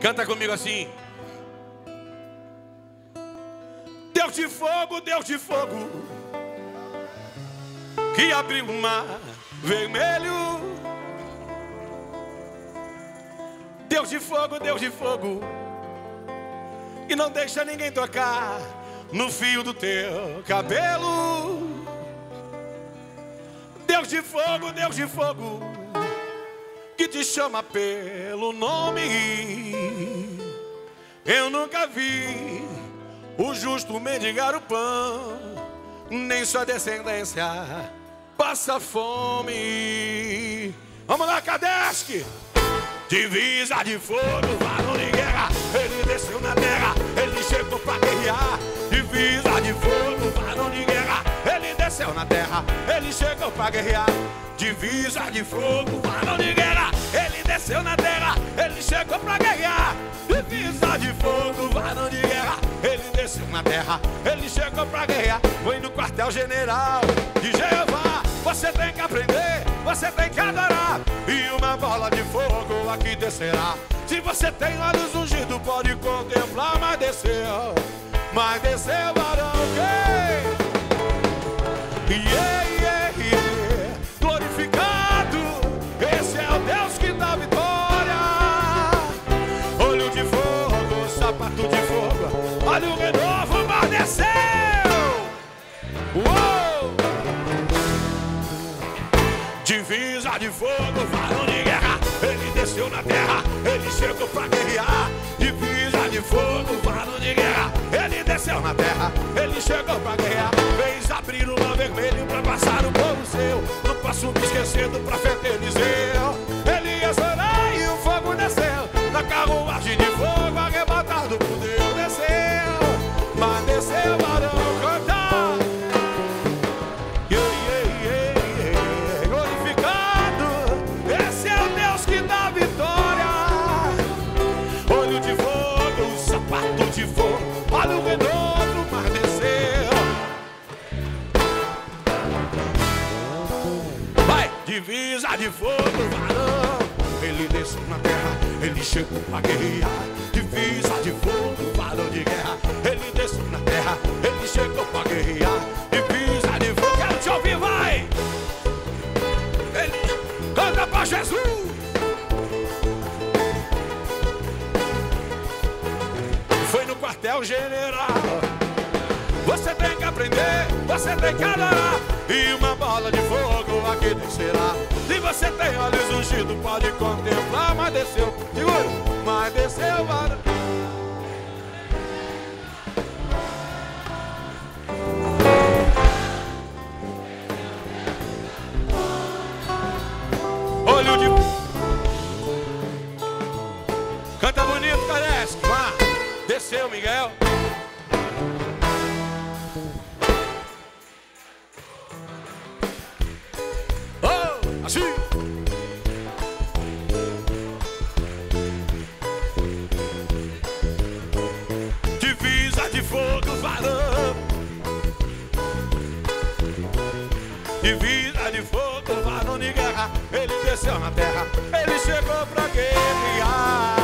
Canta comigo assim. Deus de fogo, Deus de fogo, que abriu o mar vermelho. Deus de fogo, e não deixa ninguém tocar no fio do teu cabelo. Deus de fogo, que te chama pelo nome. Eu nunca vi o justo mendigar o pão, nem sua descendência passa fome. Vamos lá, Cadesc! Divisa de fogo, varão de guerra, ele desceu na terra, ele chegou pra guerrear. Divisa de fogo, varão de guerra, ele desceu na terra, ele chegou pra guerrear. Divisa de fogo, varão de guerra, ele desceu na terra, ele chegou pra guerrear. Divisa de fogo, varão de guerra, ele desceu na terra, ele chegou pra guerrear. Foi no quartel general de Jeová, você tem que aprender, você tem que adorar. E uma bola de fogo aqui descerá. Se você tem olhos ungidos, pode contemplar. Mas desceu, varão, ok? Glorificado, esse é o Deus que dá vitória. Olho de fogo, sapato de fogo, olha o renovo, mas desceu. Uou! Divisa de fogo, varão de guerra, ele desceu na terra, ele chegou pra guerrear. Divisa de fogo, varão de guerra, ele desceu na terra, ele chegou pra guerrear. Fez abrir o mar vermelho pra passar o povo seu, não posso me esquecer do profeta Eliseu. Ele exorou e o fogo desceu, na carruagem de fogo arrebatado por Deus. Desceu, mas desceu, varão, cantar. Olha o redondo, mas desceu. Vai, divisa de fogo, varão, ele desceu na terra, ele chegou pra guerrear. Divisa de fogo, varão de guerra, ele desceu na terra, ele chegou pra guerrear. Divisa de fogo, quero te ouvir, vai! Ele canta pra Jesus. Quartel general, você tem que aprender, você tem que adorar. E uma bola de fogo aqui descerá. Se você tem olhos ungidos, pode contemplar. Mas desceu, segura, mas desceu, varão. Olho de... Canta bonito, Cadesc, vá. Desceu, Miguel. Oh, assim. Divisa de fogo, varão. Divisa de fogo, varão de guerra. Ele desceu na terra, ele chegou pra guerrear.